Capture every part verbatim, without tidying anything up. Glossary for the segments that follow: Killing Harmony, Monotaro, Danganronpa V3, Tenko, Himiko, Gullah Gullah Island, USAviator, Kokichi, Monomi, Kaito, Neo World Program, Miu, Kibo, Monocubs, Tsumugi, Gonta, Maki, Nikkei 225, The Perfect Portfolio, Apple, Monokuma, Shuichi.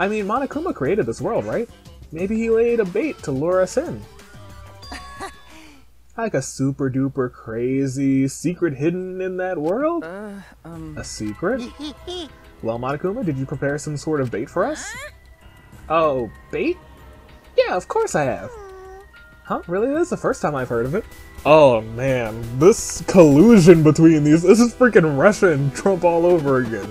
I mean, Monokuma created this world, right? Maybe he laid a bait to lure us in. Like a super duper crazy secret hidden in that world? Uh, um... A secret? Well, Monokuma, did you prepare some sort of bait for us? Oh, bait? Yeah, of course I have. Huh? Really? This is the first time I've heard of it. Oh man, this collusion between these, this is freaking Russia and Trump all over again.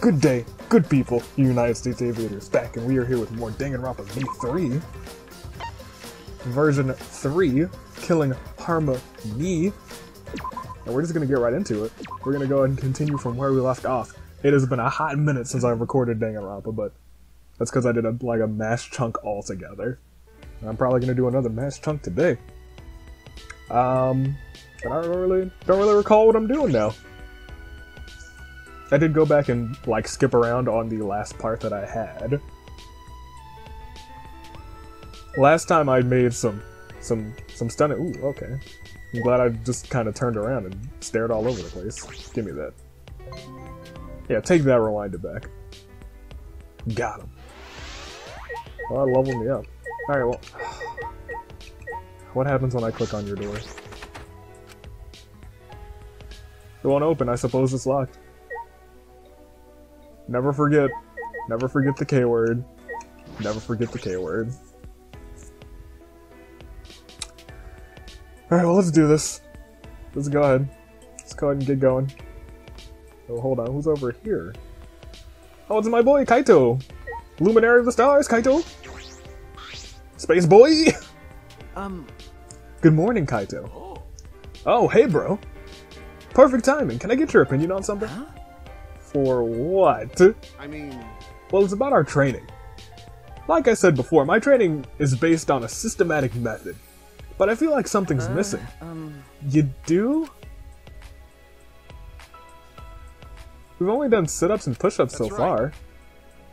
Good day, good people, United States Aviators back, and we are here with more Danganronpa V three. Version three, Killing Harmony. And we're just gonna get right into it. We're gonna go and continue from where we left off. It has been a hot minute since I've recorded Danganronpa, but that's because I did a, like a mash chunk altogether. And I'm probably gonna do another mash chunk today. Um, and I don't really, don't really recall what I'm doing now. I did go back and, like, skip around on the last part that I had. Last time I made some, some, some stunning- ooh, okay. I'm glad I just kind of turned around and stared all over the place. Give me that. Yeah, take that, rewind it back. Got him. Oh, that leveled me up. Alright, well... What happens when I click on your door? It won't open, I suppose it's locked. Never forget. Never forget the K word. Never forget the K word. Alright, well, let's do this. Let's go ahead. Let's go ahead and get going. Oh, hold on. Who's over here? Oh, it's my boy, Kaito! Luminary of the stars, Kaito! Space boy! Um... Good morning, Kaito. Oh, hey, bro. Perfect timing. Can I get your opinion on something? Huh? For what? I mean... Well, it's about our training. Like I said before, my training is based on a systematic method. But I feel like something's uh, missing. Um... You do? We've only done sit-ups and push-ups so far.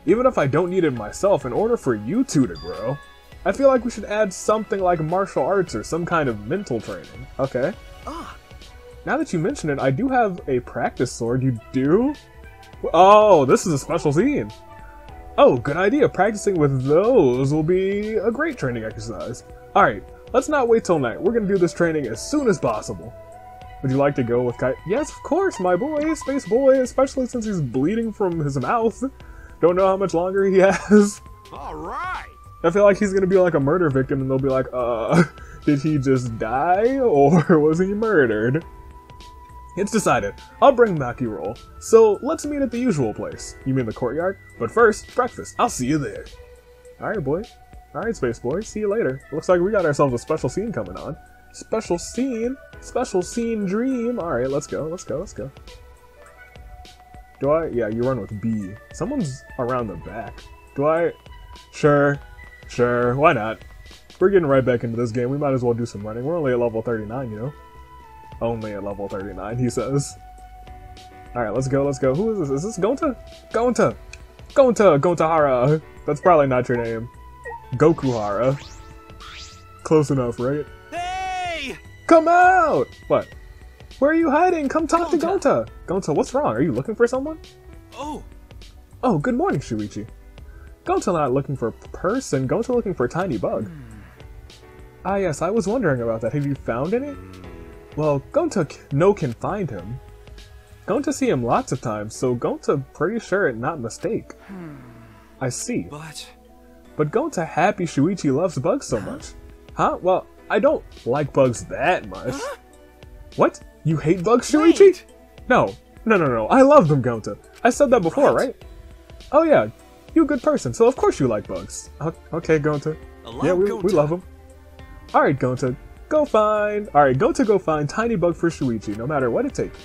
Even if I don't need it myself, in order for you two to grow, I feel like we should add something like martial arts or some kind of mental training. Okay. Ah. Now that you mention it, I do have a practice sword. You do? Oh, this is a special scene. Oh, good idea. Practicing with those will be a great training exercise. Alright, let's not wait till night. We're gonna do this training as soon as possible. Would you like to go with Kai? Yes, of course, my boy, Space Boy, especially since he's bleeding from his mouth. Don't know how much longer he has. Alright! I feel like he's gonna be like a murder victim and they'll be like, uh, did he just die or was he murdered? It's decided. I'll bring Maki roll. So, let's meet at the usual place. You mean the courtyard? But first, breakfast. I'll see you there. Alright, boy. Alright, Space Boy. See you later. Looks like we got ourselves a special scene coming on. Special scene? Special scene dream. Alright, let's go. Let's go. Let's go. Do I? Yeah, you run with B. Someone's around the back. Do I? Sure. Sure. Why not? We're getting right back into this game. We might as well do some running. We're only at level thirty-nine, you know? Only at level thirty-nine, he says. Alright, let's go, let's go. Who is this? Is this Gonta? Gonta! Gonta! Gontahara! That's probably not your name. Gokuhara. Close enough, right? Hey! Come out! What? Where are you hiding? Come talk Gonta. to Gonta! Gonta, what's wrong? Are you looking for someone? Oh! Oh, good morning, Shuichi. Gonta not looking for a person, Gonta looking for a tiny bug. Hmm. Ah yes, I was wondering about that. Have you found any? Well, Gonta no can find him. Gonta see him lots of times, so Gonta pretty sure it not mistake. Hmm. I see. But... But Gonta happy Shuichi loves bugs so huh? much. Huh? Well, I don't like bugs that much. Huh? What? You hate bugs, Shuichi? Wait. No. No, no, no. I love them, Gonta. I said that before, what? right? Oh yeah. You a good person, so of course you like bugs. Okay, Gonta. Yeah, we, Gonta. we love them. Alright, Gonta. Go find... Alright, go to go find tiny bug for Shuichi, no matter what it takes.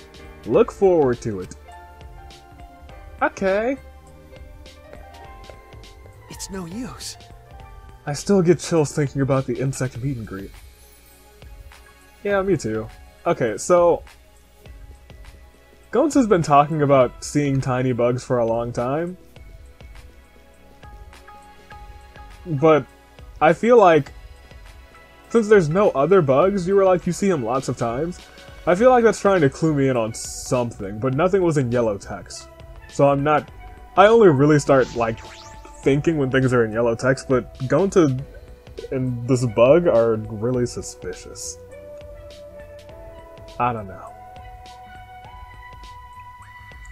Look forward to it. Okay. It's no use. I still get chills thinking about the insect meet and greet. Yeah, me too. Okay, so... Gonta's been talking about seeing tiny bugs for a long time. But I feel like, since there's no other bugs, you were like, you see him lots of times. I feel like that's trying to clue me in on something, but nothing was in yellow text. So I'm not... I only really start, like, thinking when things are in yellow text, but Gonta and this bug are really suspicious. I don't know.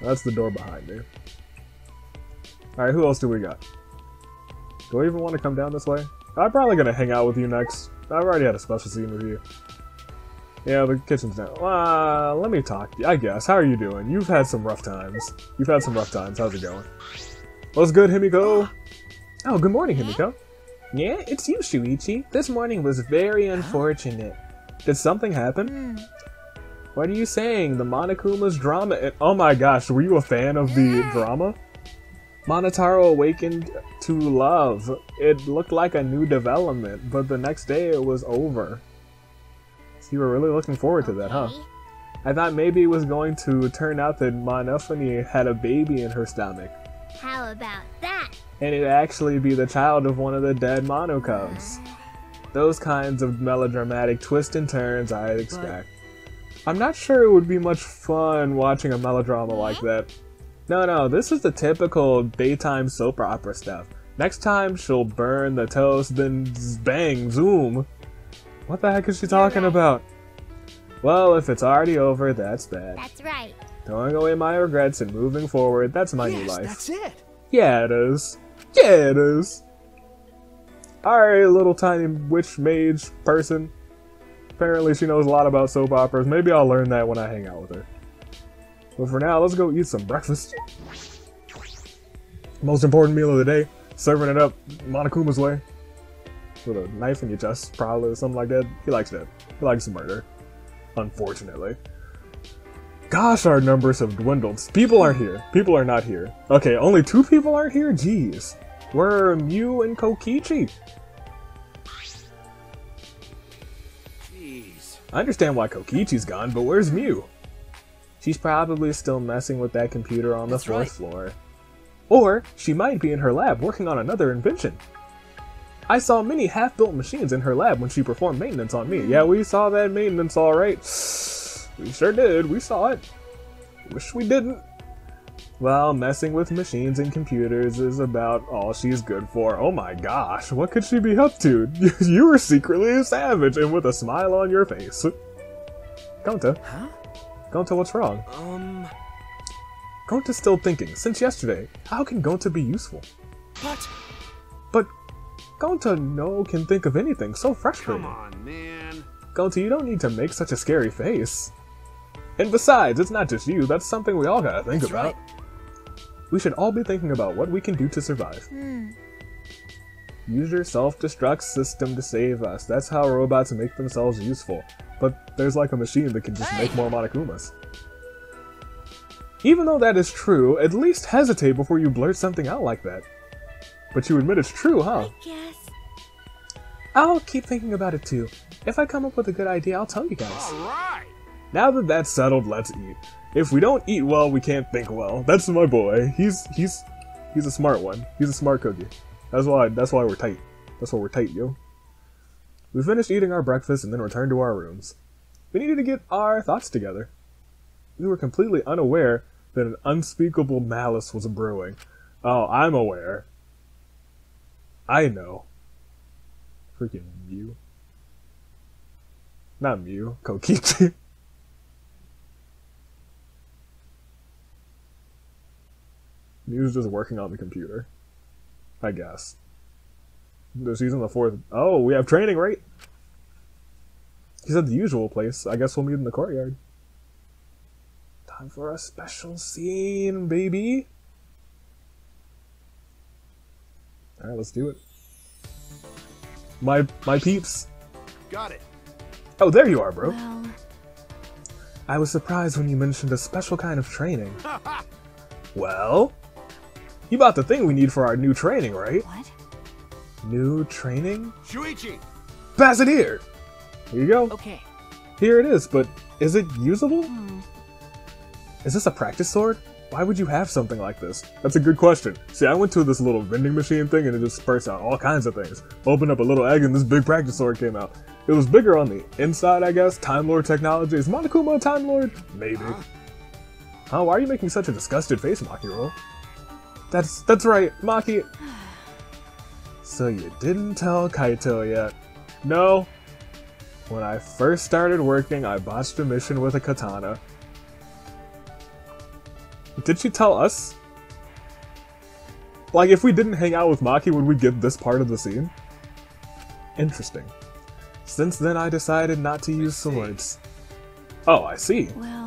That's the door behind me. Alright, who else do we got? Do I even want to come down this way? I'm probably gonna hang out with you next. I've already had a special scene with you. Yeah, the kitchen's down. Uh, let me talk to you, I guess. How are you doing? You've had some rough times. You've had some rough times. How's it going? What's good, Himiko? Oh, good morning, Himiko. Yeah, it's you, Shuichi. This morning was very unfortunate. Did something happen? What are you saying? The Monokuma's drama and- Oh my gosh, were you a fan of the drama? Monotaro awakened to love. It looked like a new development, but the next day it was over. So you were really looking forward to that, huh? I thought maybe it was going to turn out that Monophony had a baby in her stomach. How about that? And it'd actually be the child of one of the dead Monocubs. Those kinds of melodramatic twists and turns I'd expect. I'm not sure it would be much fun watching a melodrama like that. No, no, this is the typical daytime soap opera stuff. Next time, she'll burn the toast, then bang, zoom. What the heck is she talking right. about? Well, if it's already over, that's bad. That's right. Throwing away my regrets and moving forward, that's my yes, new life. That's it. Yeah, it is. Yeah, it is. Alright, little tiny witch mage person. Apparently she knows a lot about soap operas. Maybe I'll learn that when I hang out with her. But for now, let's go eat some breakfast. Most important meal of the day. Serving it up Monokuma's way. With a knife in your chest, probably, or something like that. He likes that. He likes murder. Unfortunately. Gosh, our numbers have dwindled. People aren't here. People are not here. Okay, only two people aren't here? Jeez. Where are Miu and Kokichi? Jeez. I understand why Kokichi's gone, but where's Miu? She's probably still messing with that computer on the That's fourth right. floor. Or she might be in her lab working on another invention. I saw many half-built machines in her lab when she performed maintenance on me. Yeah, we saw that maintenance, all right. We sure did. We saw it. Wish we didn't. Well, messing with machines and computers is about all she's good for. Oh my gosh, what could she be up to? You were secretly a savage and with a smile on your face. Gonta. Huh? Gonta, what's wrong? Um... Gonta's still thinking. Since yesterday, how can Gonta be useful? What? But... Gonta no can think of anything, so frustrating. Come on, man. Gonta, you don't need to make such a scary face. And besides, it's not just you, that's something we all gotta think that's about. Right. We should all be thinking about what we can do to survive. Hmm. Use your self-destruct system to save us. That's how robots make themselves useful. But there's like a machine that can just make more Monokumas. Even though that is true, at least hesitate before you blurt something out like that. But you admit it's true, huh? I guess. I'll keep thinking about it too. If I come up with a good idea, I'll tell you guys. All right. Now that that's settled, let's eat. If we don't eat well, we can't think well. That's my boy. He's he's he's a smart one. He's a smart cookie. That's why that's why we're tight. That's why we're tight, yo. We finished eating our breakfast and then returned to our rooms. We needed to get our thoughts together. We were completely unaware that an unspeakable malice was brewing. Oh, I'm aware. I know. Freaking Miu. Not Miu, Kokichi. Miu's just working on the computer. I guess. She's in the fourth. Oh, we have training, right? He's at the usual place. I guess we'll meet in the courtyard. Time for a special scene, baby. All right, let's do it. My my peeps. Got it. Oh, there you are, bro. Well... I was surprised when you mentioned a special kind of training. Well, you bought the thing we need for our new training, right? What? New training? Shuichi! Pass it here! Here you go. Okay. Here it is, but is it usable? Hmm. Is this a practice sword? Why would you have something like this? That's a good question. See, I went to this little vending machine thing and it just spurts out all kinds of things. Opened up a little egg and this big practice sword came out. It was bigger on the inside, I guess. Time Lord technology. Is Monokuma a Time Lord? Maybe. Huh? Huh, why are you making such a disgusted face, Maki-roll? That's, that's right, Maki. So you didn't tell Kaito yet? No. When I first started working, I botched a mission with a katana. Did she tell us? Like, if we didn't hang out with Maki, would we get this part of the scene? Interesting. Since then, I decided not to use swords. Oh, I see. Well...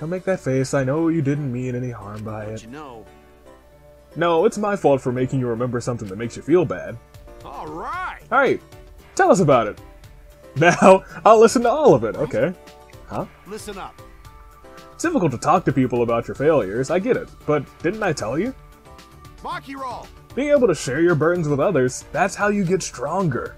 Don't make that face. I know you didn't mean any harm by it. You know? No, it's my fault for making you remember something that makes you feel bad. All right. All right. Tell us about it. Now, I'll listen to all of it. Okay. Huh? Listen up. It's difficult to talk to people about your failures, I get it, but didn't I tell you? Maki-roll! Being able to share your burdens with others, that's how you get stronger.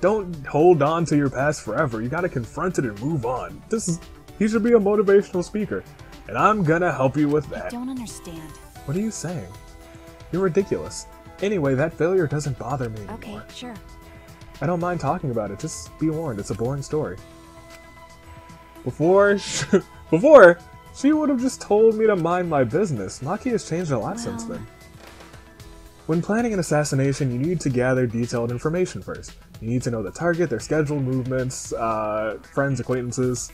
Don't hold on to your past forever, you gotta confront it and move on. This is, he should be a motivational speaker, and I'm gonna help you with that. I don't understand. What are you saying? You're ridiculous. Anyway, that failure doesn't bother me anymore. Okay, sure. I don't mind talking about it, just be warned, it's a boring story. Before... Before, she would have just told me to mind my business. Maki has changed a lot well. since then. When planning an assassination, you need to gather detailed information first. You need to know the target, their scheduled movements, uh, friends, acquaintances.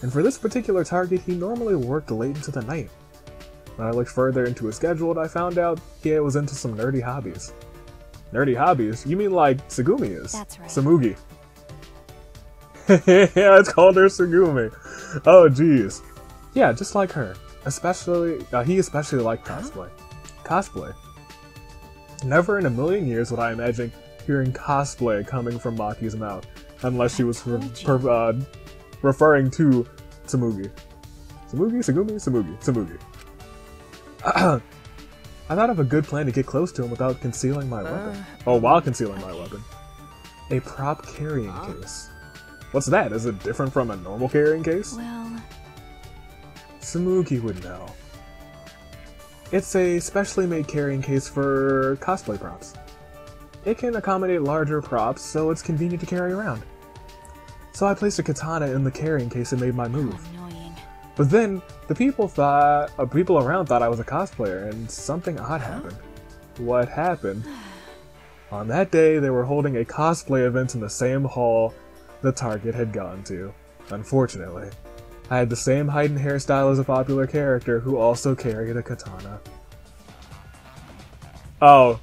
And for this particular target, he normally worked late into the night. When I looked further into his schedule, I found out he was into some nerdy hobbies. Nerdy hobbies? You mean like Tsugumi is? That's right. Tsumugi. Yeah, it's called her Tsugumi. Oh, jeez. Yeah, just like her. Especially, uh, he especially liked cosplay. Huh? Cosplay. Never in a million years would I imagine hearing cosplay coming from Maki's mouth, unless she was re per uh, referring to Tsumugi. Tsumugi, Tsugumi, Tsumugi, Tsumugi. I thought of a good plan to get close to him without concealing my uh, weapon. Oh, while concealing okay. my weapon. A prop carrying huh? case. What's that? Is it different from a normal carrying case? Well... Tsumugi would know. It's a specially made carrying case for cosplay props. It can accommodate larger props, so it's convenient to carry around. So I placed a katana in the carrying case and made my move. Oh, annoying. But then, the people thought, uh, people around thought I was a cosplayer, and something odd huh? happened. What happened? On that day, they were holding a cosplay event in the same hall the target had gone to. Unfortunately, I had the same height and hairstyle as a popular character who also carried a katana. Oh.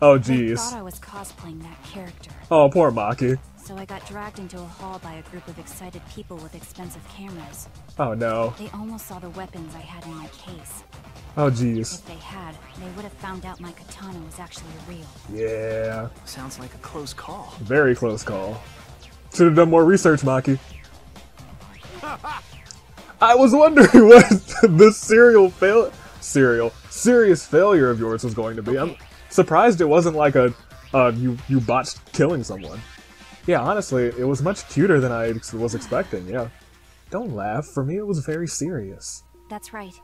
Oh jeez. I thought I was cosplaying that character. Oh, poor Maki. So I got dragged into a hall by a group of excited people with expensive cameras. Oh no. They almost saw the weapons I had in my case. Oh jeez. If they had, they would have found out my katana was actually real. Yeah. Sounds like a close call. Very close call. Should have done more research, Maki. I was wondering what this serial fail, serial serious failure of yours was going to be. I'm surprised it wasn't like a uh, you you botched killing someone. Yeah, honestly, it was much cuter than I was expecting. Yeah, don't laugh. For me, it was very serious. That's right.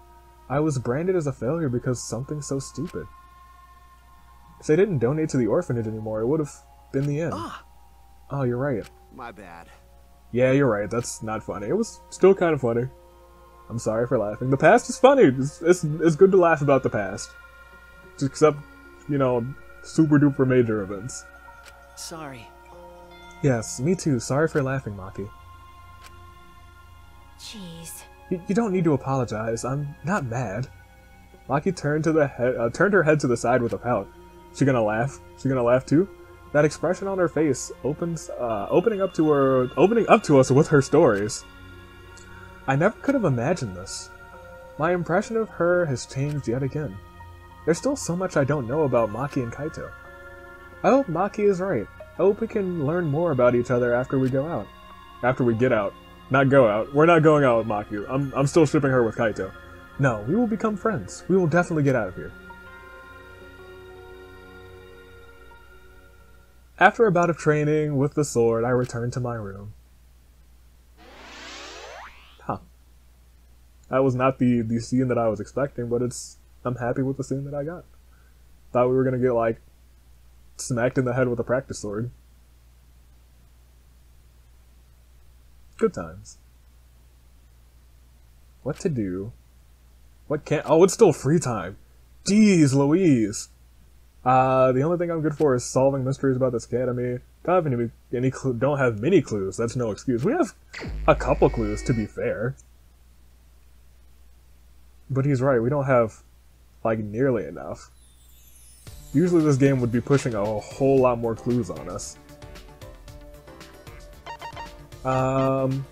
I was branded as a failure because something so stupid. If they didn't donate to the orphanage anymore, it would have been the end. Ah. Oh, you're right. My bad. Yeah, you're right. That's not funny. It was still kind of funny. I'm sorry for laughing. The past is funny. It's, it's, it's good to laugh about the past. Except, you know, super duper major events. Sorry. Yes, me too. Sorry for laughing, Maki. Jeez. Y you don't need to apologize. I'm not mad. Maki turned to the he- uh, turned her head to the side with a pout. She gonna laugh? She gonna laugh too? That expression on her face opens, uh, opening up to her, opening up to us with her stories. I never could have imagined this. My impression of her has changed yet again. There's still so much I don't know about Maki and Kaito. I hope Maki is right. I hope we can learn more about each other after we go out. After we get out. Not go out. We're not going out with Maki. I'm, I'm still shipping her with Kaito. No, we will become friends. We will definitely get out of here. After a bout of training with the sword, I returned to my room. That was not the the scene that I was expecting, but it's I'm happy with the scene that I got. Thought we were gonna get like smacked in the head with a practice sword. Good times. What to do? What can't? Oh, it's still free time. Jeez Louise. Uh, the only thing I'm good for is solving mysteries about this academy. Don't have any, any clue, don't have many clues. That's no excuse. We have a couple clues, to be fair. But he's right. We don't have, like, nearly enough. Usually this game would be pushing a whole lot more clues on us. Um...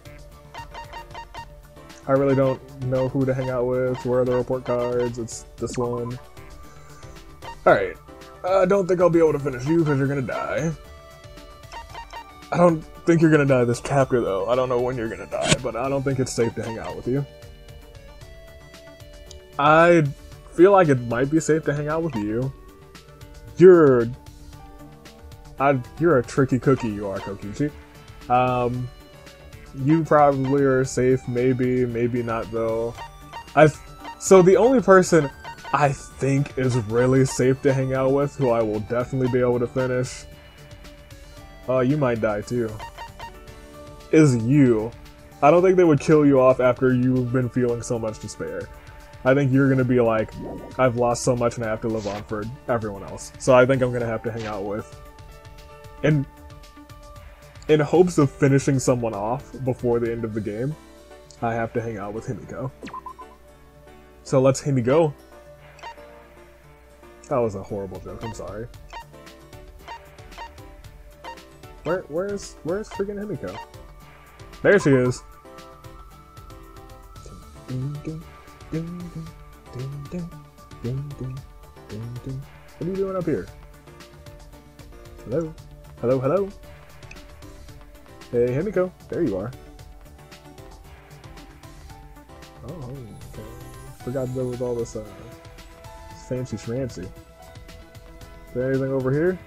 I really don't know who to hang out with. Where are the report cards? It's this one. Alright. I don't think I'll be able to finish you because you're gonna die. I don't think you're gonna die this chapter, though. I don't know when you're gonna die, but I don't think it's safe to hang out with you. I feel like it might be safe to hang out with you. You're... I, you're a tricky cookie, you are, Kokichi. Um... You probably are safe, maybe, maybe not though. I so the only person I think is really safe to hang out with, who I will definitely be able to finish. Oh, uh, you might die too. Is you. I don't think they would kill you off after you've been feeling so much despair. I think you're gonna be like, I've lost so much and I have to live on for everyone else. So I think I'm gonna have to hang out with. And in hopes of finishing someone off before the end of the game, I have to hang out with Himiko. So let's Himiko. That was a horrible joke, I'm sorry. Where, where's, where's freaking Himiko? There she is! What are you doing up here? Hello? Hello, hello? Hey, Himiko, there you are. Oh, okay. Forgot there was all this uh, fancy schmancy. Is there anything over here?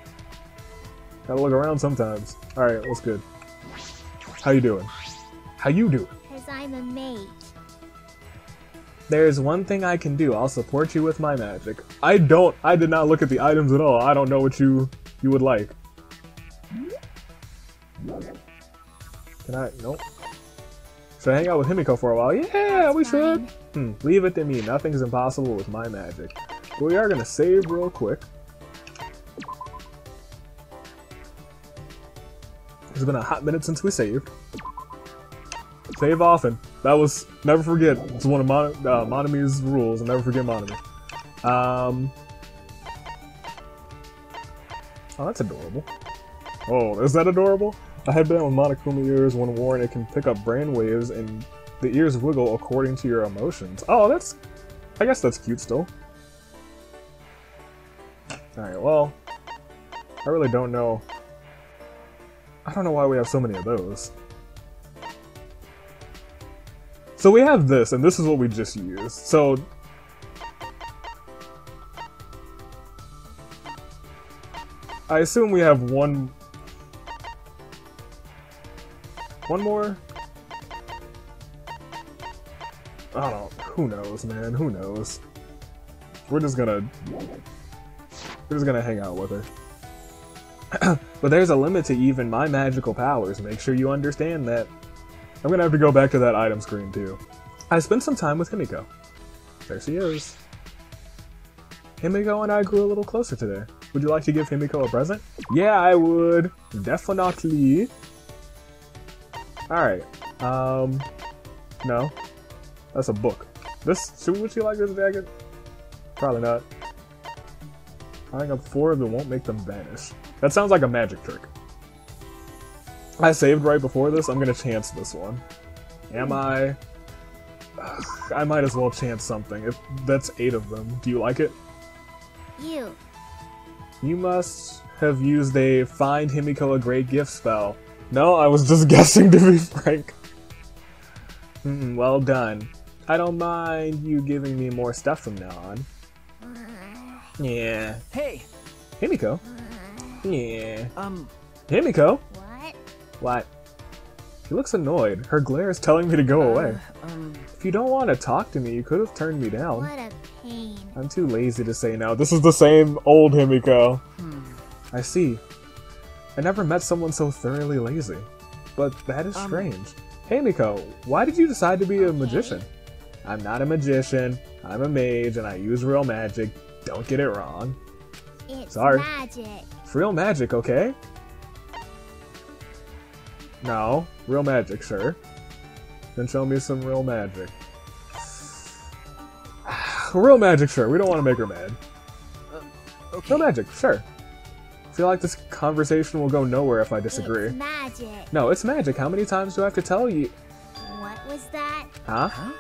Gotta look around sometimes. Alright, what's good? How you doing? How you doing? Because I'm a mage. There's one thing I can do. I'll support you with my magic. I don't, I did not look at the items at all. I don't know what you, you would like. Can I? Nope. Should I hang out with Himiko for a while? Yeah, we should! Hmm, leave it to me. Nothing's impossible with my magic. But we are gonna save real quick. It's been a hot minute since we saved. Save often. That was... Never forget. It's one of Mon uh, Monomi's rules. Never forget Monomi. Um... Oh, that's adorable. Oh, is that adorable? A headband with Monokuma ears, when worn, it can pick up brainwaves and the ears wiggle according to your emotions. Oh, that's... I guess that's cute still. Alright, well... I really don't know... I don't know why we have so many of those. So we have this, and this is what we just used. So... I assume we have one... One more? I don't... Who knows, man? Who knows? We're just gonna... We're just gonna hang out with her. But there's a limit to even my magical powers. Make sure you understand that. I'm gonna have to go back to that item screen, too. I spent some time with Himiko. There she is. Himiko and I grew a little closer today. Would you like to give Himiko a present? Yeah, I would. Definitely. Alright, um, no, that's a book. This, should, would she like this jacket? Probably not. Tying up four of them won't make them vanish. That sounds like a magic trick. I saved right before this, I'm gonna chance this one. Am I? Ugh, I might as well chance something. If that's eight of them, do you like it? You. You must have used a Find Himiko a Great Gift spell. No, I was just guessing, to be frank. Mm, well done. I don't mind you giving me more stuff from now on. Yeah. Hey! Himiko? Yeah. Um... Himiko? What? What? She looks annoyed. Her glare is telling me to go uh, away. Um, if you don't want to talk to me, you could have turned me down. What a pain. I'm too lazy to say now. This is the same old Himiko. Hmm. I see. I never met someone so thoroughly lazy. But that is um, strange. Hey, Miko, why did you decide to be okay. a magician? I'm not a magician. I'm a mage, and I use real magic. Don't get it wrong. It's Sorry. magic. It's real magic, okay? No, real magic, sure. Then show me some real magic. Real magic, sure. We don't want to make her mad. Uh, okay. Real magic, sure. I feel like this conversation will go nowhere if I disagree. It's magic. No, it's magic. How many times do I have to tell you? What was that? Huh? huh?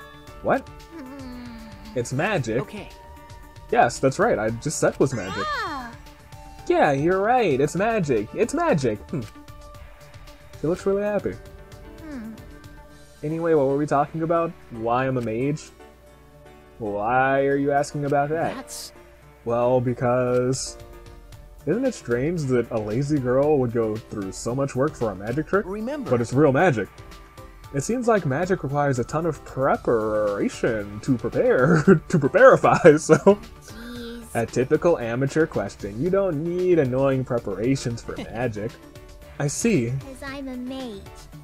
What? Mm. It's magic. Okay. Yes, that's right. I just said it was magic. Oh. Yeah, you're right. It's magic. It's magic. Hmm. She looks really happy. Hmm. Anyway, what were we talking about? Why I'm a mage? Why are you asking about that? That's... Well, because... Isn't it strange that a lazy girl would go through so much work for a magic trick? Remember. But it's real magic. It seems like magic requires a ton of preparation to prepare, to preparify, so... Jeez. A typical amateur question. You don't need annoying preparations for magic. I see. Because I'm a mage.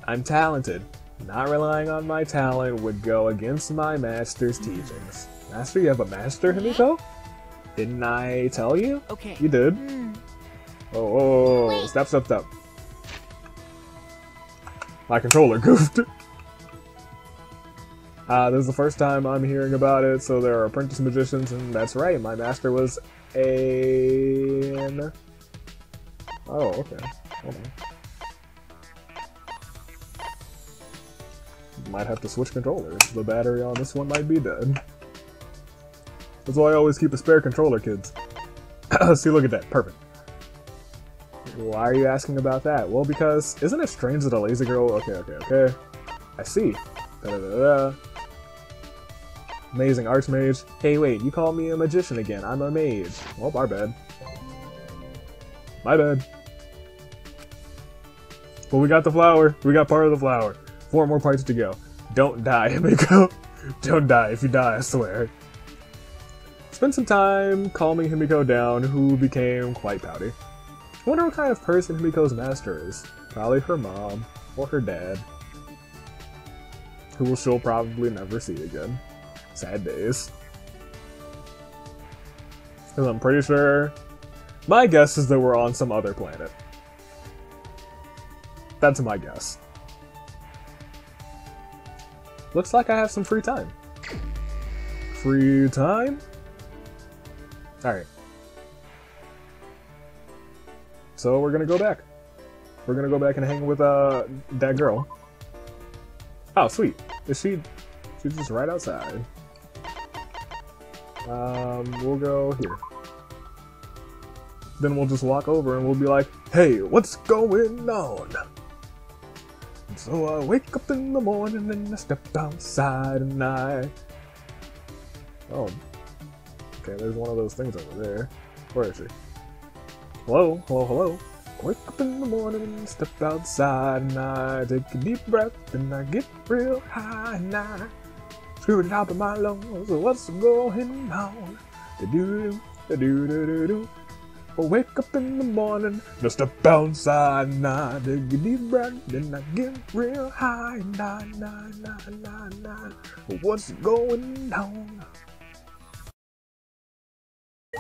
I'm talented. Not relying on my talent would go against my master's teachings. Master, you have a master, Himiko? Didn't I tell you? Okay. You did. Mm. Oh, oh, stop, stop, stop. My controller goofed. Uh, this is the first time I'm hearing about it, so there are apprentice magicians, and that's right, my master was a... Oh, okay. Hold on. Might have to switch controllers. The battery on this one might be dead. That's why I always keep a spare controller, kids. See, look at that. Perfect. Why are you asking about that? Well, because... Isn't it strange that a lazy girl... Okay, okay, okay. I see. Da-da-da-da. Amazing archmage. Hey, wait, you called me a magician again. I'm a mage. Well, our bad. My bad. But we got the flower. We got part of the flower. Four more parts to go. Don't die, Himiko. Don't die. If you die, I swear. Spent some time calming Himiko down, who became quite pouty. I wonder what kind of person Himiko's master is. Probably her mom, or her dad, who she'll probably never see again. Sad days. Because I'm pretty sure... My guess is that we're on some other planet. That's my guess. Looks like I have some free time. Free time? Alright. So we're gonna go back. We're gonna go back and hang with uh, that girl. Oh, sweet. Is she... She's just right outside. Um, we'll go here. Then we'll just walk over and we'll be like, hey, what's going on? And so I wake up in the morning and I step outside and I... Oh. Okay, there's one of those things over there. Where is she? Hello? Hello, hello? I wake up in the morning and step outside and I take a deep breath and I get real high and I screw it out of my lungs. What's going on? Da-doo-doo, da-doo-doo-doo-doo. I wake up in the morning, just step outside, nah, take a deep breath, then I get real high, nah, nah, nah, nah, nah, what's going on? I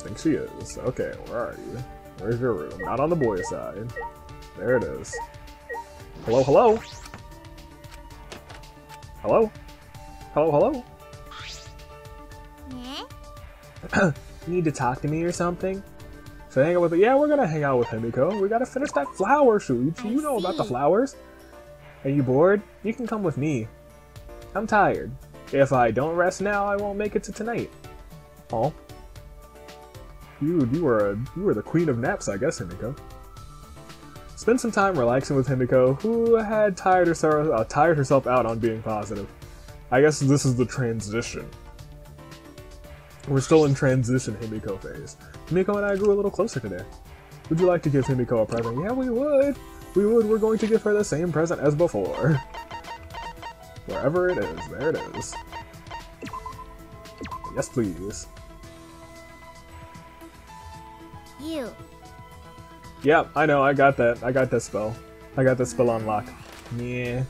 think she is. Okay, where are you? Where's your room? Not on the boy side. There it is. Hello, hello? Hello? Hello, hello? Yeah? You need to talk to me or something? So hang out with- yeah, we're gonna hang out with Himiko. We gotta finish that flower, Shuichi. You know about the flowers. Are you bored? You can come with me. I'm tired. If I don't rest now, I won't make it to tonight. Oh. Dude, you were a- you were the queen of naps, I guess, Himiko. Spend some time relaxing with Himiko, who had tired herself- uh, tired herself out on being positive. I guess this is the transition. We're still in transition Himiko phase. Himiko and I grew a little closer today. Would you like to give Himiko a present? Yeah, we would! we would, we're going to give her the same present as before. Wherever it is, there it is. Yes, please. You. Yeah, I know, I got that. I got this spell. I got this spell on lock. Yeah.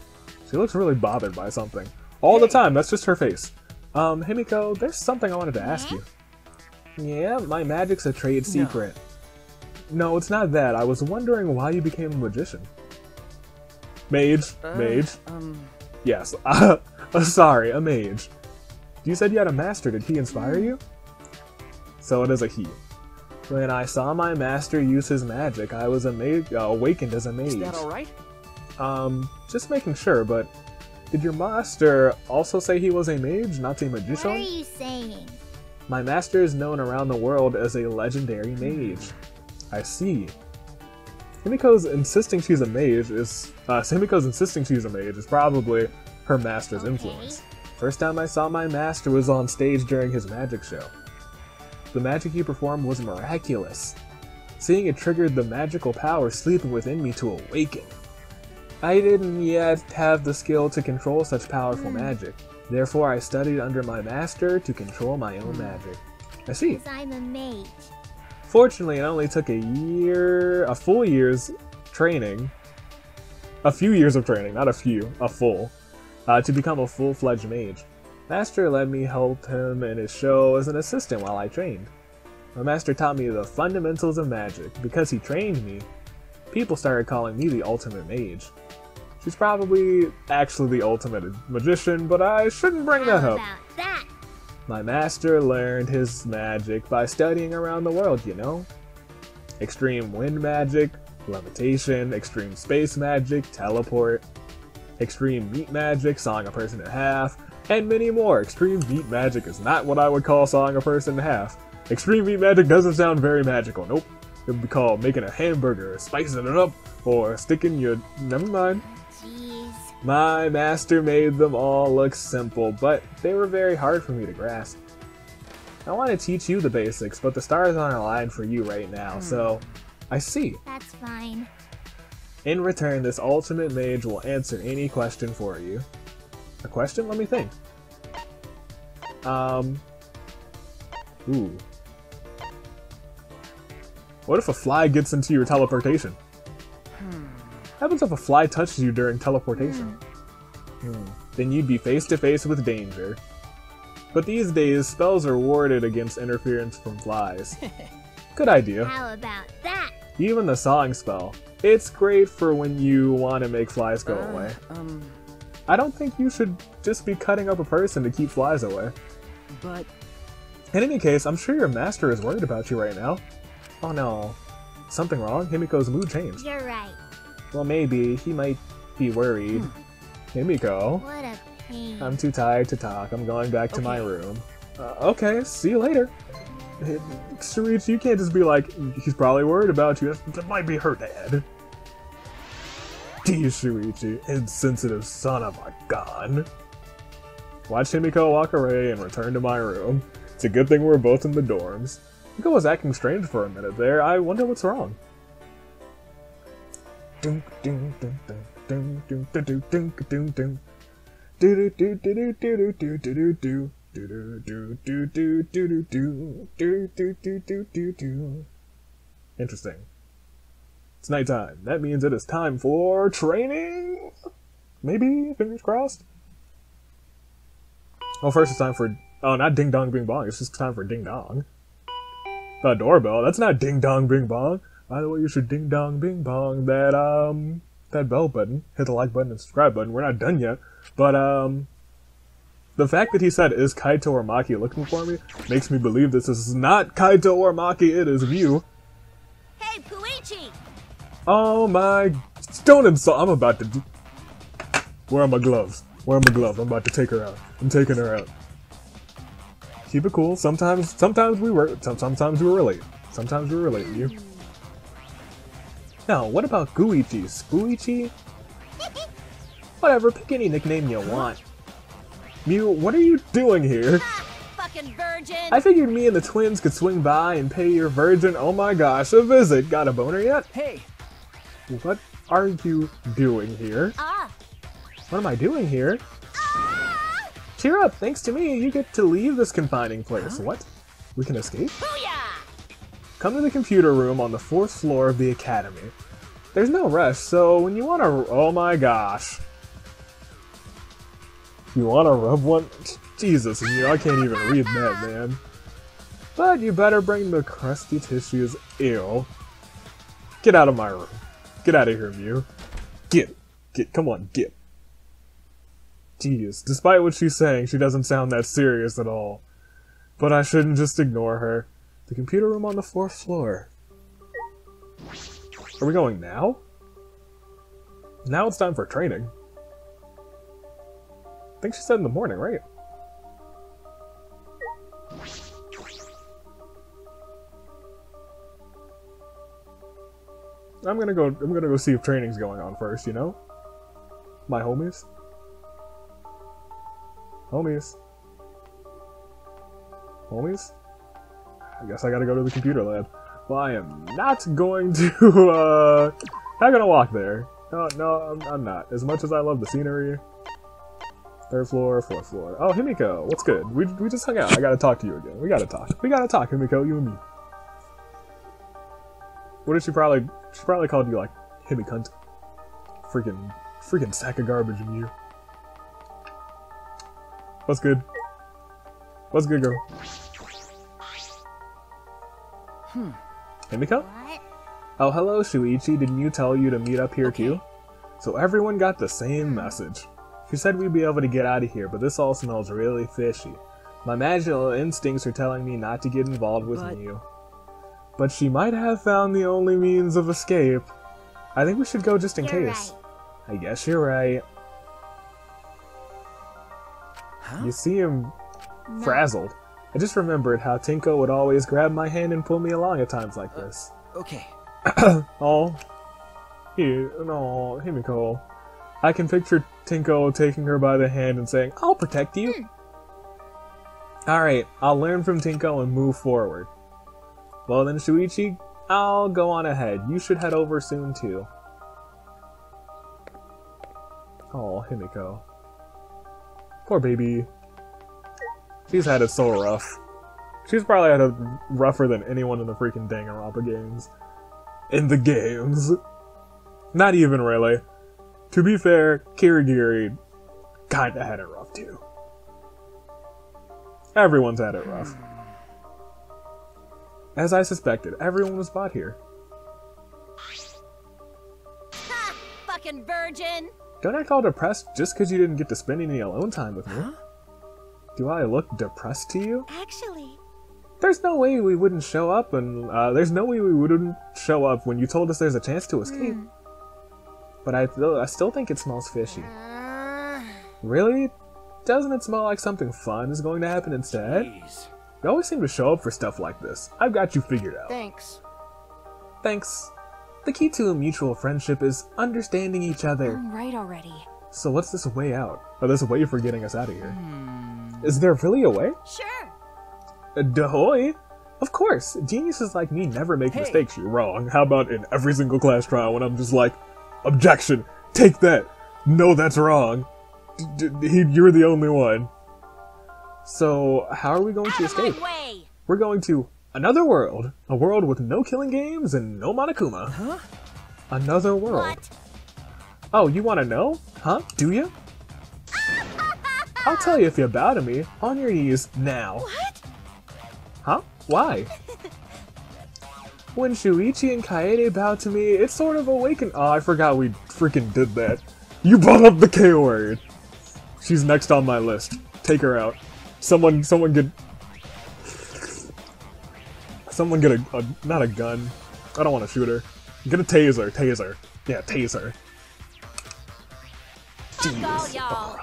She looks really bothered by something. All the time, that's just her face. Um, Himiko, there's something I wanted to ask you. Yeah, my magic's a trade secret. No, no it's not that. I was wondering why you became a magician. Mage. Uh, mage. Um... Yes. uh, sorry, a mage. You said you had a master. Did he inspire you? So it is a he. When I saw my master use his magic, I was ama- uh, awakened as a mage. Is that alright? Um, just making sure, but did your master also say he was a mage, not a magician? What are you saying? My master is known around the world as a legendary mage. I see. Himiko's insisting she's a mage is uh, Himiko's insisting she's a mage is probably her master's okay. influence. First time I saw my master was on stage during his magic show. The magic he performed was miraculous. Seeing it triggered the magical power sleeping within me to awaken. I didn't yet have the skill to control such powerful mm. magic. Therefore, I studied under my master to control my own mm. magic. I see. I'm a mage. Fortunately, it only took a year, a full year's training, a few years of training, not a few, a full, uh, to become a full-fledged mage. Master let me help him in his show as an assistant while I trained. My master taught me the fundamentals of magic. Because he trained me, people started calling me the ultimate mage. She's probably actually the ultimate magician, but I shouldn't bring that up. How about that? My master learned his magic by studying around the world, you know? Extreme wind magic, levitation, extreme space magic, teleport, extreme meat magic, sawing a person in half, and many more. Extreme meat magic is not what I would call sawing a person in half. Extreme meat magic doesn't sound very magical, nope. It would be called making a hamburger, spicing it up, or sticking your... never mind. My master made them all look simple, but they were very hard for me to grasp. I want to teach you the basics, but the stars aren't aligned for you right now, mm. so I see. That's fine. In return, this ultimate mage will answer any question for you. A question? Let me think. Um. Ooh. What if a fly gets into your teleportation? What happens if a fly touches you during teleportation? Mm. Mm. Then you'd be face to face with danger. But these days, spells are warded against interference from flies. Good idea. How about that? Even the sawing spell. It's great for when you want to make flies go uh, away. Um... I don't think you should just be cutting up a person to keep flies away. But... In any case, I'm sure your master is worried about you right now. Oh no. Something wrong? Himiko's mood changed. You're right. Well, maybe. He might be worried. Hmm. Himiko. What a pain. I'm too tired to talk. I'm going back okay. to my room. Uh, okay, see you later. Shuichi, you can't just be like, he's probably worried about you. That might be her dad. Dear Shuichi, insensitive son of a gun. Watch Himiko walk away and return to my room. It's a good thing we're both in the dorms. Himiko was acting strange for a minute there. I wonder what's wrong. Dun dun dun dun dun dun dun dun dun. Do do do do do do do do do do do do do do do do. Interesting. It's nighttime. That means it is time for training. Maybe, fingers crossed. Well, first it's time for oh, not ding dong bing bong. It's just time for ding dong. The doorbell. That's not ding dong bing bong. By the way, you should ding dong bing bong that um that bell button, hit the like button and subscribe button. We're not done yet, but um the fact that he said is Kaito or Maki looking for me makes me believe this is not Kaito or Maki. It is Miu. Hey, Puichi! Oh my! Don't insult! I'm about to. Do... Where are my gloves? Where are my gloves? I'm about to take her out. I'm taking her out. Keep it cool. Sometimes, sometimes we were. Sometimes we were late. Sometimes we were late. You. Now, what about Gooichi? Spooichi? Whatever, pick any nickname you want. Miu, what are you doing here? Ah, fucking virgin! I figured me and the twins could swing by and pay your virgin, oh my gosh, a visit. Got a boner yet? Hey! What? are you doing here? Ah. What am I doing here? Ah. Cheer up! Thanks to me, you get to leave this confining place. Huh? What? We can escape? Booyah! Come to the computer room on the fourth floor of the academy. There's no rush, so when you want to... Oh my gosh. You want to rub one... Jesus, you, I can't even read that, man. But you better bring the crusty tissues. Ew. Get out of my room. Get out of here, Miu. Get. Get. Come on, get. Jeez. Despite what she's saying, she doesn't sound that serious at all. But I shouldn't just ignore her. The computer room on the fourth floor. Are we going now? Now it's time for training. I think she said in the morning, right? I'm gonna go. I'm gonna go see if training's going on first. You know, my homies. Homies. Homies. I guess I gotta go to the computer lab. Well, I am not going to. uh... Not gonna walk there. No, no, I'm, I'm not. As much as I love the scenery. Third floor, fourth floor. Oh, Himiko, what's good? We we just hung out. I gotta talk to you again. We gotta talk. We gotta talk, Himiko. You and me. What did she probably? She probably called you like, "Himmy cunt," freaking, freaking sack of garbage in you. What's good? What's good, girl? Hmm. Himiko? What? Oh, hello, Shuichi. Didn't you tell you to meet up here okay. too? So everyone got the same message. She said we'd be able to get out of here, but this all smells really fishy. My magical instincts are telling me not to get involved with but... you. But she might have found the only means of escape. I think we should go just in you're case. Right. I guess you're right. Huh? You see him no. frazzled. I just remembered how Tenko would always grab my hand and pull me along at times like this. Uh, okay. Oh, here, no, Himiko. I can picture Tenko taking her by the hand and saying, "I'll protect you." Mm. All right, I'll learn from Tenko and move forward. Well then, Shuichi, I'll go on ahead. You should head over soon, too. Oh, Himiko. Poor baby. She's had it so rough. She's probably had it rougher than anyone in the freaking Danganronpa games. In the games. Not even really. To be fair, Kirigiri kinda had it rough, too. Everyone's had it rough. As I suspected, everyone was bought here. Ha! Fucking virgin! Don't act all depressed just because you didn't get to spend any alone time with me. Huh? Do I look depressed to you? Actually... There's no way we wouldn't show up and, uh, there's no way we wouldn't show up when you told us there's a chance to escape. Mm. But I, th I still think it smells fishy. Uh... Really? Doesn't it smell like something fun is going to happen instead? Jeez. You always seem to show up for stuff like this. I've got you figured out. Thanks. Thanks. The key to a mutual friendship is understanding each other. I'm right already. So what's this way out? Or this way for getting us out of here? Hmm. Is there really a way? Sure. Dahoy. Of course. Geniuses like me never make hey. mistakes. You're wrong. How about in every single class trial when I'm just like, objection. Take that. No, that's wrong. D d you're the only one. So, how are we going to escape? We're going to another world. A world with no killing games and no Monokuma. Huh? Another world. What? Oh, you want to know? Huh? Do you? I'll tell you if you bow to me. On your knees, now. What? Huh? Why? When Shuichi and Kaede bow to me, it sort of awakened- Oh, I forgot we freaking did that. You brought up the K word. She's next on my list. Take her out. Someone, someone get... Someone get a, a... Not a gun. I don't want to shoot her. Get a taser. Taser. Yeah, taser. Jeez. Oh.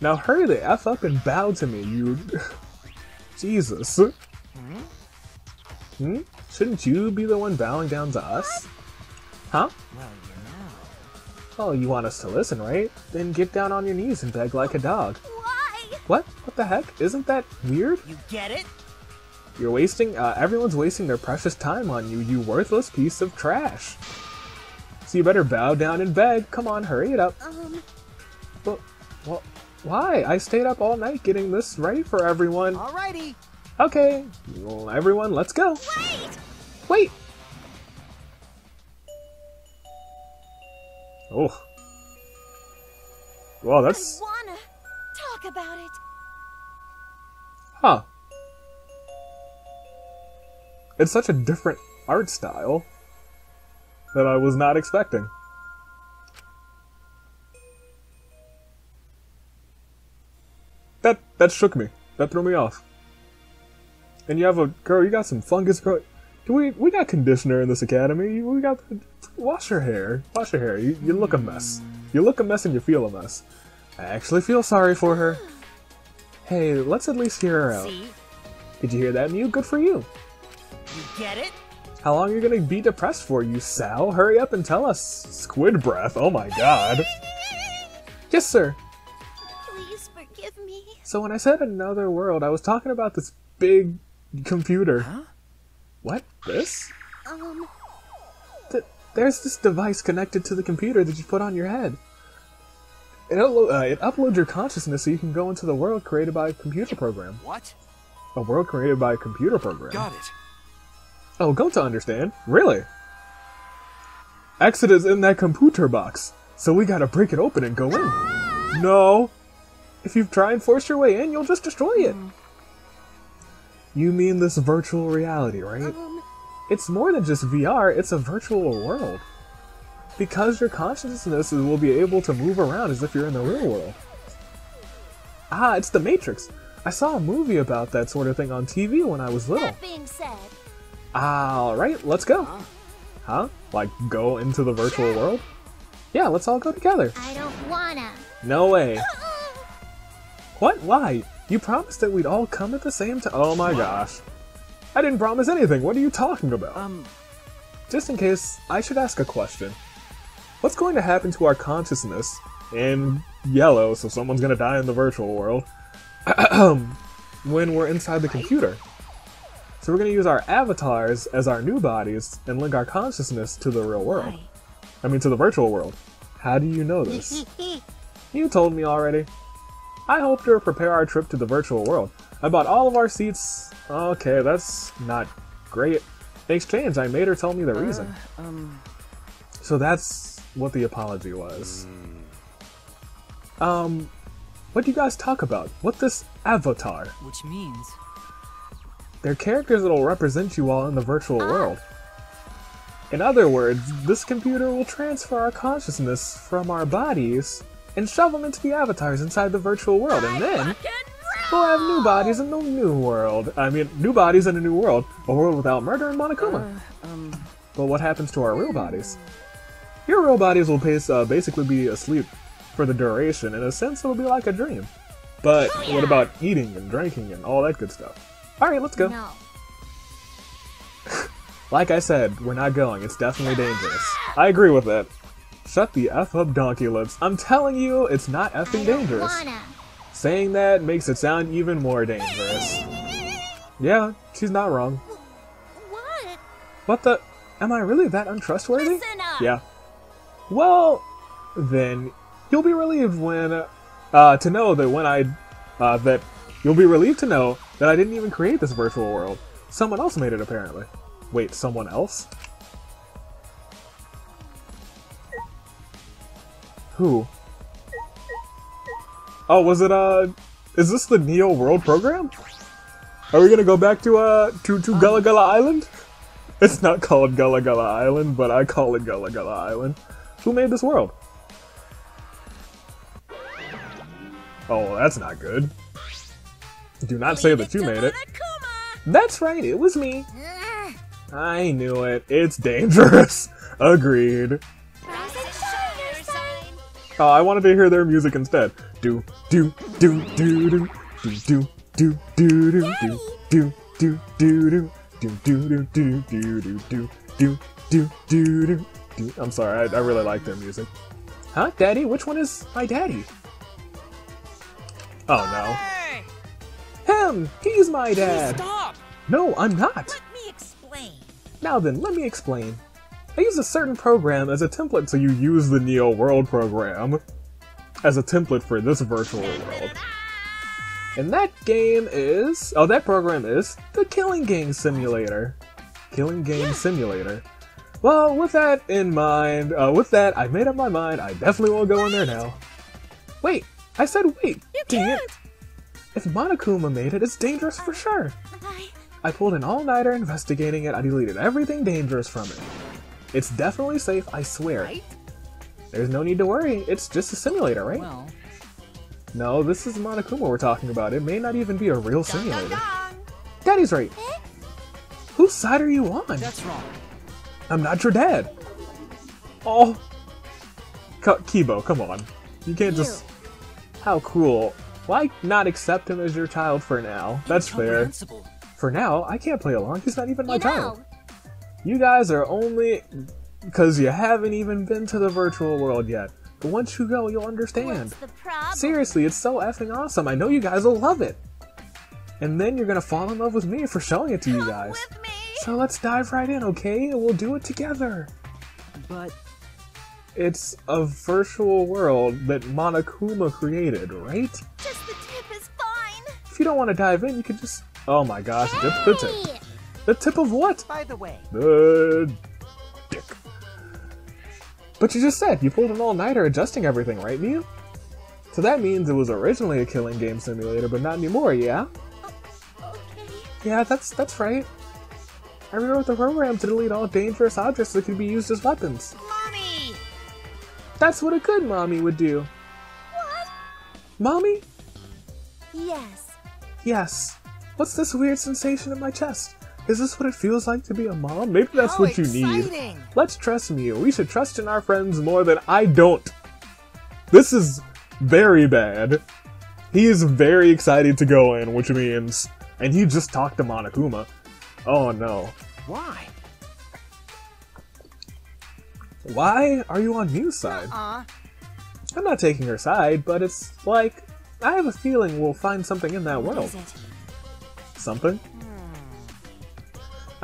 Now hurry the F up and bow to me, you... Jesus. Hmm? Shouldn't you be the one bowing down to us? Huh? Oh, you want us to listen, right? Then get down on your knees and beg like a dog. What? What the heck? Isn't that weird? You get it? You're wasting, uh, everyone's wasting their precious time on you, you worthless piece of trash. So you better bow down and beg. Come on, hurry it up. Um... But, well, why? I stayed up all night getting this ready for everyone. Alrighty. Okay, well, everyone, let's go. Wait! Wait! Oh. Well, that's... I wanna talk about it. Huh. It's such a different art style that I was not expecting. That that shook me. That threw me off. And you have a girl. You got some fungus growing. Do we we got conditioner in this academy? We got wash your hair. Wash your hair. You you look a mess. You look a mess and you feel a mess. I actually feel sorry for her. Hey, let's at least hear her out. See? Did you hear that, Miu? Good for you. You get it? How long are you gonna be depressed for, you sow? Hurry up and tell us. Squid breath. Oh my god. Yes, sir. Please forgive me. So when I said another world, I was talking about this big computer. Huh? What? This? Um. Th there's this device connected to the computer that you put on your head. It, uh, it uploads your consciousness so you can go into the world created by a computer program. What? A world created by a computer program. Got it. Oh, Gonta understand. Really? Exit is in that computer box, so we gotta break it open and go in. Ah! No! If you try and force your way in, you'll just destroy it. Mm. You mean this virtual reality, right? Um, it's more than just V R, it's a virtual world. Because your consciousness will be able to move around as if you're in the real world. Ah, it's the Matrix. I saw a movie about that sort of thing on T V when I was little. That being said... Alright, let's go. Huh? Like, go into the virtual world? Yeah, let's all go together. I don't wanna. No way. What? Why? You promised that we'd all come at the same time. Oh my gosh. I didn't promise anything. What are you talking about? Um. Just in case, I should ask a question. What's going to happen to our consciousness in yellow, so someone's gonna die in the virtual world, when we're inside the computer? So we're going to use our avatars as our new bodies and link our consciousness to the real world. I mean, to the virtual world. How do you know this? You told me already. I hoped to prepare our trip to the virtual world. I bought all of our seats. Okay, that's not great. In exchange, I made her tell me the reason. Uh, um... So that's what the apology was. Um, what do you guys talk about? What this avatar? Which means... They're characters that'll represent you all in the virtual world. In other words, this computer will transfer our consciousness from our bodies and shove them into the avatars inside the virtual world, and then we'll have new bodies in the new world. I mean, new bodies in a new world. A world without murder and Monokuma. Uh, um, but what happens to our real bodies? Your real bodies will basically be asleep for the duration. In a sense, it'll be like a dream. But what about eating and drinking and all that good stuff? Alright, let's go. No. Like I said, we're not going. It's definitely dangerous. I agree with that. Shut the F up, donkey lips. I'm telling you, it's not effing dangerous. Wanna. Saying that makes it sound even more dangerous. Yeah, she's not wrong. What? What the? Am I really that untrustworthy? Listen up. Yeah. Well, then, you'll be relieved when, uh, to know that when I, uh, that you'll be relieved to know that I didn't even create this virtual world. Someone else made it, apparently. Wait, someone else? Who? Oh, was it, uh... Is this the Neo World Program? Are we gonna go back to, uh... To, to Gullah Gullah Island? It's not called Gullah Gullah Island, but I call it Gullah Gullah Island. Who made this world? Oh, that's not good. Do not say that you made it. That's right, it was me. I knew it. It's dangerous. Agreed. Oh, I wanted to hear their music instead. Do do do do do do do do do do do do do do do do do do do. I'm sorry, I really like their music. Huh, Daddy? Which one is my daddy? Oh no. Him! He's my dad! Please stop! No, I'm not! Let me explain! Now then, let me explain. I use a certain program as a template, so you use the Neo World Program as a template for this virtual world. And that game is... oh, that program is the Killing Game Simulator. Killing Game Simulator. Well, with that in mind, uh, with that, I made up my mind. I definitely won't go in there now. Wait, I said wait. You can't. If Monokuma made it, it's dangerous for sure. I pulled an all-nighter investigating it. I deleted everything dangerous from it. It's definitely safe, I swear. Right? There's no need to worry. It's just a simulator, right? Well. No, this is Monokuma we're talking about. It may not even be a real simulator. Dun, dun, dun. Daddy's right. Eh? Whose side are you on? That's wrong. I'm not your dad. Oh. K Kibo, come on. You can't Ew. just... How cruel. Why not accept him as your child for now? That's fair. For now, I can't play along. He's not even my you child. Know. You guys are only... because you haven't even been to the virtual world yet. But once you go, you'll understand. Seriously, it's so effing awesome. I know you guys will love it. And then you're gonna fall in love with me for showing it to you guys. So let's dive right in, okay? And we'll do it together. But... it's a virtual world that Monokuma created, right? Just the tip is fine. If you don't want to dive in, you can just... oh my gosh, hey! dip the tip. The tip of what? By the way. The dick. But you just said you pulled an all-nighter adjusting everything, right, Miu? So that means it was originally a Killing Game Simulator, but not anymore, yeah? Oh, okay. Yeah, that's that's right. I rewrote the program to delete all dangerous objects that could be used as weapons. Mommy! That's what a good mommy would do. What? Mommy? Yes. Yes. What's this weird sensation in my chest? Is this what it feels like to be a mom? Maybe that's How what you exciting. need. Let's trust Miu. We should trust in our friends more than I don't. This is very bad. He is very excited to go in, which means... and he just talked to Monokuma. Oh no. Why? Why are you on Miu's side? Uh-uh. I'm not taking her side, but it's like... I have a feeling we'll find something in that what world. Something?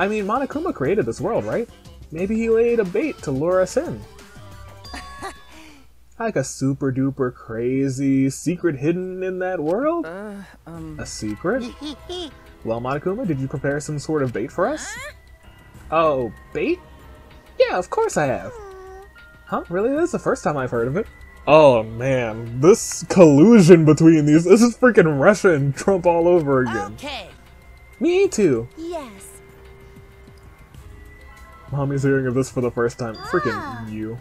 I mean, Monokuma created this world, right? Maybe he laid a bait to lure us in. Like a super duper crazy secret hidden in that world? Uh, um... A secret? Well, Monokuma, did you prepare some sort of bait for us? Huh? Oh, bait? Yeah, of course I have. Huh? Really? This is the first time I've heard of it. Oh man, this collusion between these, this is freaking Russia and Trump all over again. Okay. Me too. Yes. Mommy's hearing of this for the first time. Freaking ah. you.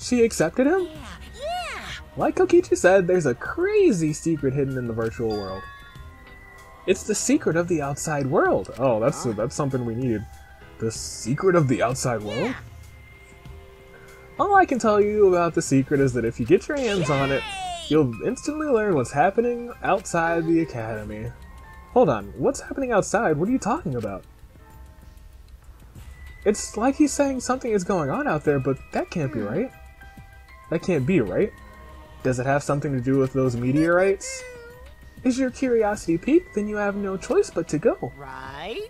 She accepted him? Yeah. Yeah. Like Kokichi said, there's a crazy secret hidden in the virtual world. It's the secret of the outside world. Oh, that's huh? that's something we needed. The secret of the outside world? Yeah. All I can tell you about the secret is that if you get your hands Yay! on it, you'll instantly learn what's happening outside the academy. Hold on, what's happening outside? What are you talking about? It's like he's saying something is going on out there, but that can't be right. That can't be right. Does it have something to do with those meteorites? Is your curiosity piqued? Then you have no choice but to go. Right?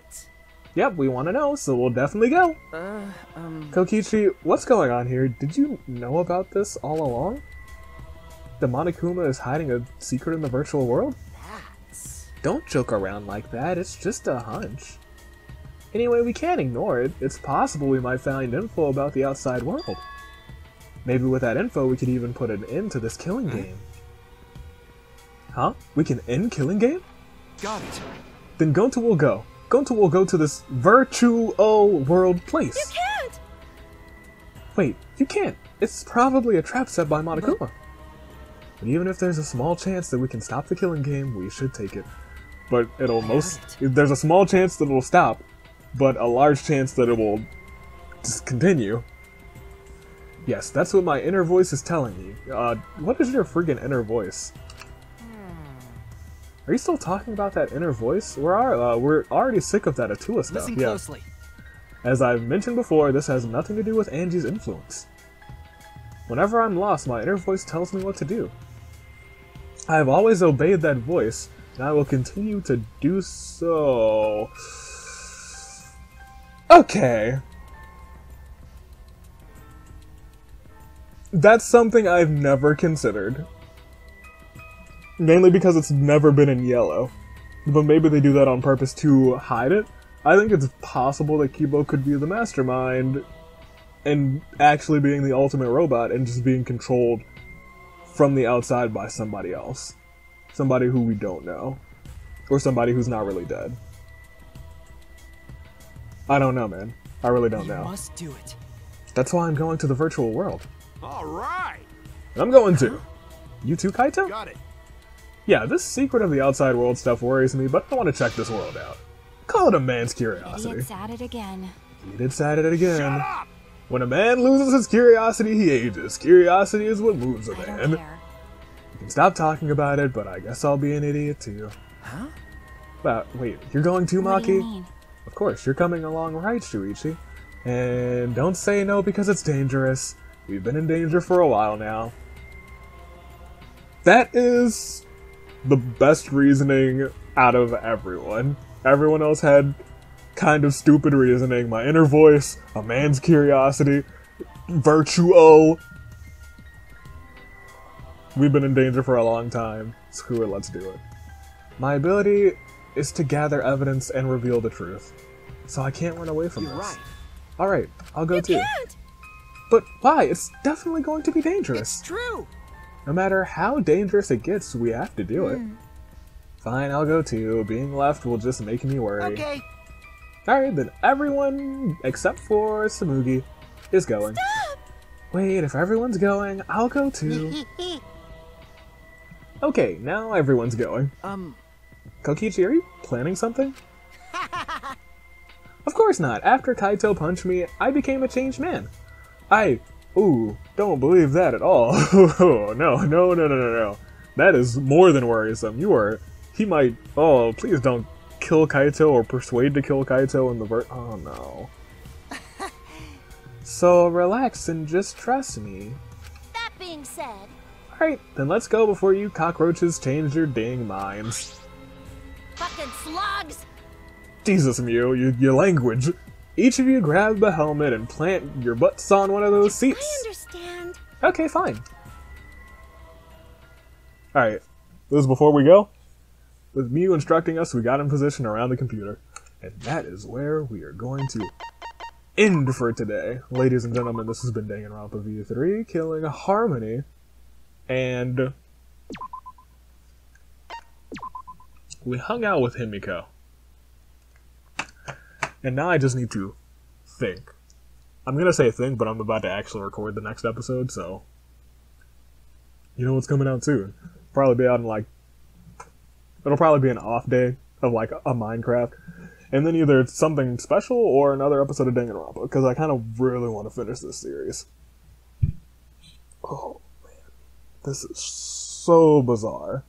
Yep, we want to know, so we'll definitely go. Uh, um... Kokichi, what's going on here? Did you know about this all along? The Monokuma is hiding a secret in the virtual world? That's... Don't joke around like that, it's just a hunch. Anyway, we can't ignore it. It's possible we might find info about the outside world. Maybe with that info we could even put an end to this killing game. Huh? We can end killing game? Got it. Then Gonta will go. Gonta will go to this virtual world place. You can't! Wait, you can't. It's probably a trap set by Monokuma. But even if there's a small chance that we can stop the killing game, we should take it. But it'll most... It. There's a small chance that it'll stop. But a large chance that it will just continue. Yes, that's what my inner voice is telling me. Uh, what is your friggin' inner voice? Are you still talking about that inner voice? We're are, uh, we're already sick of that Atula stuff. Listen yeah. closely. As I've mentioned before, this has nothing to do with Angie's influence. Whenever I'm lost, my inner voice tells me what to do. I have always obeyed that voice, and I will continue to do so. Okay. That's something I've never considered. Mainly because it's never been in yellow. But maybe they do that on purpose to hide it? I think it's possible that Kibo could be the mastermind and actually being the ultimate robot and just being controlled from the outside by somebody else. Somebody who we don't know. Or somebody who's not really dead. I don't know, man. I really don't know. You must do it. That's why I'm going to the virtual world. All right. And I'm going to. You too, Kaito? Got it. Yeah, this secret of the outside world stuff worries me, but I want to check this world out. Call it a man's curiosity. It's at it again. It's at it again. Shut up! When a man loses his curiosity, he ages. Curiosity is what moves a man. I don't care. You can stop talking about it, but I guess I'll be an idiot too. Huh? But wait, you're going too, Maki? What do you mean? Of course, you're coming along, right, Shuichi? And don't say no because it's dangerous. We've been in danger for a while now. That is the best reasoning out of everyone. Everyone else had kind of stupid reasoning. My inner voice, a man's curiosity, virtual. We've been in danger for a long time. Screw it, let's do it. My ability is to gather evidence and reveal the truth. So I can't run away from You're this. Right. Alright, I'll go you too. Can't. But why? It's definitely going to be dangerous. It's true. No matter how dangerous it gets, we have to do it. Mm. Fine, I'll go too. Being left will just make me worry. Okay. Alright, then everyone, except for Tsumugi, is going. Stop! Wait, if everyone's going, I'll go too. Okay, now everyone's going. Um... Kokichi, are you planning something? Of course not. After Kaito punched me, I became a changed man. I... Ooh, don't believe that at all. no, no, no, no, no, no. That is more than worrisome. You are... He might... Oh, please don't kill Kaito or persuade to kill Kaito in the ver... Oh, no. So, relax and just trust me. That being said... Alright, then let's go before you cockroaches change your dang minds. Fucking slugs! Jesus, Miu, you, your language. Each of you grab the helmet and plant your butts on one of those seats. I understand. Okay, fine. Alright, this is before we go. With Miu instructing us, we got in position around the computer. And that is where we are going to end for today. Ladies and gentlemen, this has been Danganronpa V three, Killing Harmony. And we hung out with Himiko. And now I just need to think. I'm going to say think, but I'm about to actually record the next episode, so... You know what's coming out soon. Probably be out in like... It'll probably be an off day of like a Minecraft. And then either it's something special or another episode of Danganronpa, because I kind of really want to finish this series. Oh, man. This is so bizarre.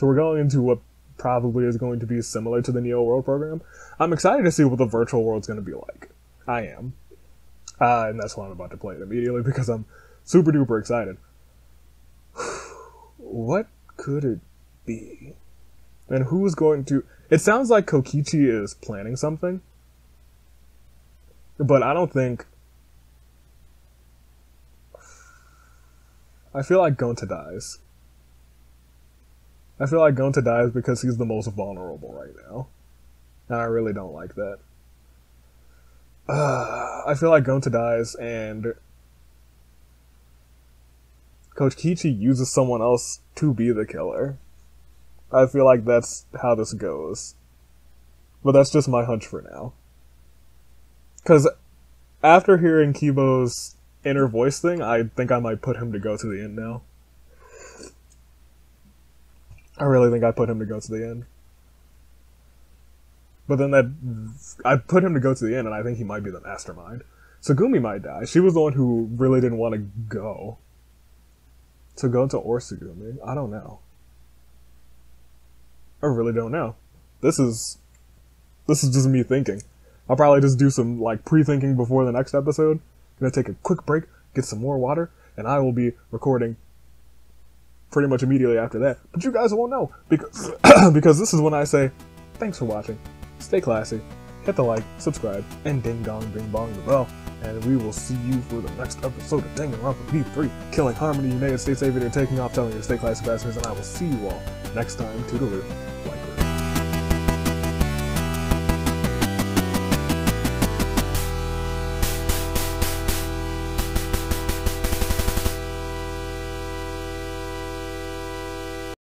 So we're going into what probably is going to be similar to the Neo World Program. I'm excited to see what the virtual world's going to be like. I am. Uh, and that's why I'm about to play it immediately, because I'm super duper excited. What could it be? And who's going to... It sounds like Kokichi is planning something. But I don't think... I feel like Gonta dies. I feel like Gonta dies because he's the most vulnerable right now. And I really don't like that. Uh, I feel like Gonta dies and... Kokichi uses someone else to be the killer. I feel like that's how this goes. But that's just my hunch for now. Because after hearing Kibo's inner voice thing, I think I might put him to go to the end now. I really think I put him to go to the end. But then that... I put him to go to the end, and I think he might be the mastermind. Sugumi might die. She was the one who really didn't want to go. So Gonta or Sugumi? I don't know. I really don't know. This is... This is just me thinking. I'll probably just do some, like, pre-thinking before the next episode. Gonna take a quick break, get some more water, and I will be recording... pretty much immediately after that, but you guys won't know because because this is when I say thanks for watching, stay classy, hit the like, subscribe, and ding dong bing bong the bell, and we will see you for the next episode of Danganronpa V three, Killing Harmony, United States Aviator taking off, telling you to stay classic bastards, and I will see you all next time. Toodaloo. Like.